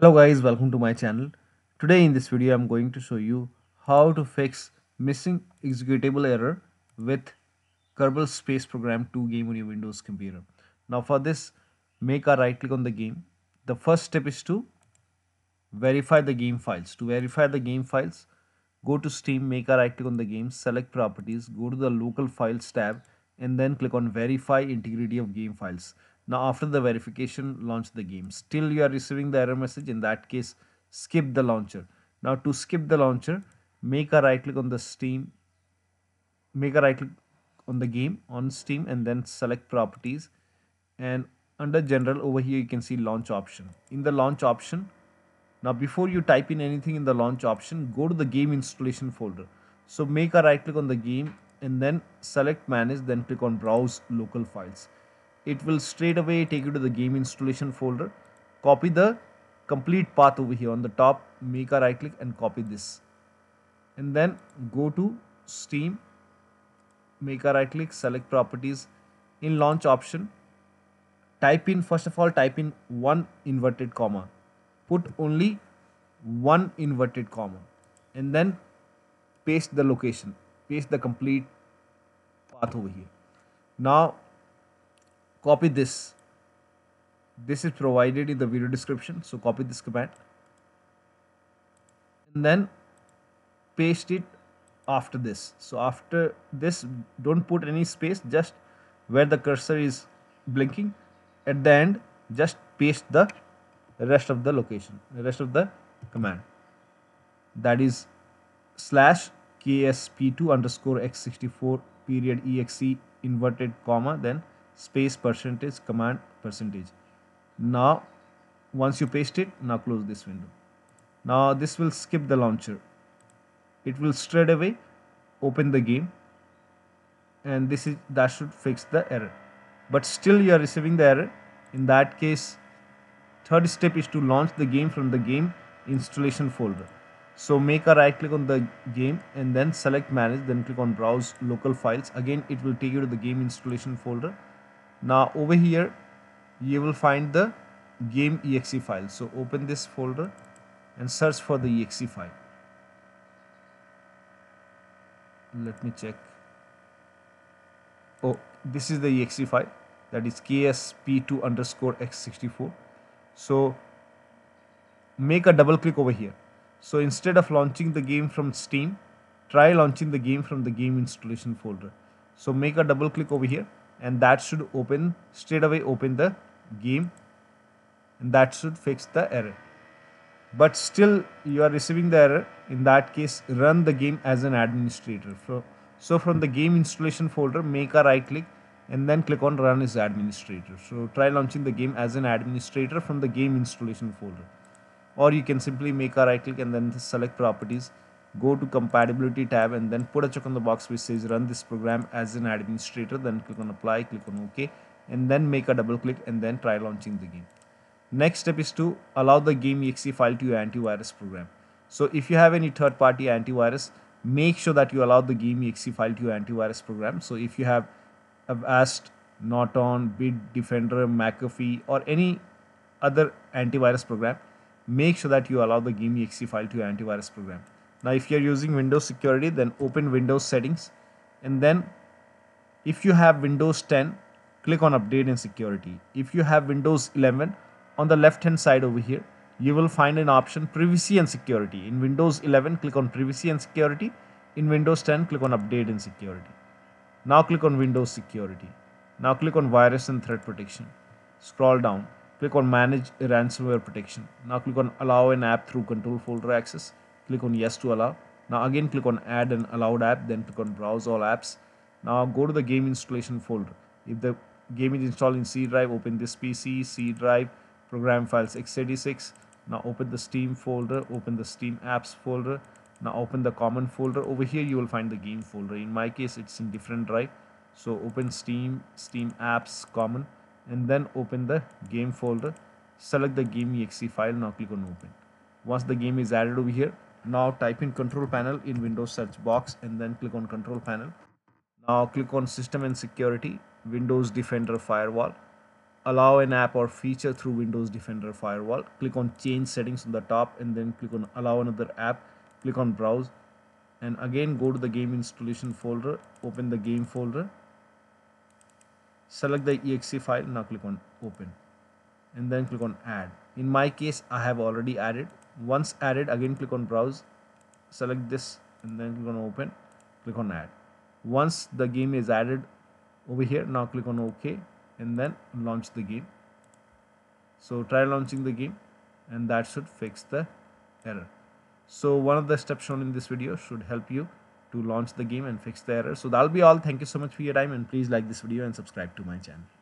Hello guys, welcome to my channel. Today in this video I'm going to show you how to fix missing executable error with Kerbal Space Program 2 game on your Windows computer. Now for this, make a right click on the game. The first step is to verify the game files. To verify the game files, go to Steam, make a right click on the game, select properties, go to the local files tab and then click on verify integrity of game files. Now after the verification, launch the game. Still you are receiving the error message, in that case skip the launcher. Now to skip the launcher, make a right click on the Steam, make a right click on the game on Steam and then select properties, and under general over here you can see launch option. In the launch option, now before you type in anything in the launch option, go to the game installation folder. So make a right click on the game and then select manage, then click on browse local files. It will straight away take you to the game installation folder. Copy the complete path over here on the top, make a right click and copy this. And then go to Steam, make a right click, select properties. In launch option, first of all type in one inverted comma. Put only one inverted comma and then paste the location, paste the complete path over here. Now copy this. This is provided in the video description, so copy this command and then paste it after this. So after this, don't put any space, just where the cursor is blinking at the end, just paste the rest of the location, the rest of the command, that is slash KSP2_x64.exe inverted comma then space percentage command percentage. Now once you paste it, now close this window. Now this will skip the launcher. It will straight away open the game, and that should fix the error. But still you are receiving the error. In that case, third step is to launch the game from the game installation folder. So make a right click on the game and then select manage, then click on browse local files. Again it will take you to the game installation folder. Now over here you will find the game exe file, so open this folder and search for the exe file. Let me check. Oh, this is the exe file, that is KSP2_x64. So make a double click over here. So instead of launching the game from Steam, try launching the game from the game installation folder. So make a double click over here and that should open, straight away open the game, and that should fix the error. But still you are receiving the error. In that case, run the game as an administrator. So from the game installation folder, make a right click and then click on run as administrator. So try launching the game as an administrator from the game installation folder. Or you can simply make a right click and then select properties, go to compatibility tab and then put a check on the box which says run this program as an administrator, then click on apply, click on OK, and then make a double click and then try launching the game. Next step is to allow the game exe file to your antivirus program. So if you have any third party antivirus, make sure that you allow the game exe file to your antivirus program. So if you have Avast, Norton, Defender, McAfee or any other antivirus program, make sure that you allow the game exe file to your antivirus program. Now if you are using Windows security, then open Windows settings and then if you have Windows 10, click on update and security. If you have Windows 11, on the left hand side over here you will find an option privacy and security. In Windows 11 click on privacy and security. In Windows 10 click on update and security. Now click on Windows security. Now click on virus and threat protection. Scroll down. Click on manage ransomware protection. Now click on allow an app through control folder access. Click on yes to allow. Now again click on add an allowed app, then click on browse all apps. Now go to the game installation folder. If the game is installed in C drive, open this PC, C drive, program files x86. Now open the Steam folder, open the Steam apps folder. Now open the common folder. Over here you will find the game folder. In my case it's in different drive. So open Steam, Steam apps, common, and then open the game folder, select the game exe file, now click on open. Once the game is added over here, now type in control panel in Windows search box and then click on control panel. Now click on system and security, Windows Defender firewall, allow an app or feature through Windows Defender firewall. Click on change settings on the top and then click on allow another app. Click on browse and again go to the game installation folder. Open the game folder. Select the exe file. Now click on open and then click on add. In my case I have already added. Once added, again click on browse. Select this and then click on open. Click on add. Once the game is added over here, now click on OK and then launch the game. So try launching the game and that should fix the error. So one of the steps shown in this video should help you to launch the game and fix the error. So that'll be all. Thank you so much for your time and please like this video and subscribe to my channel.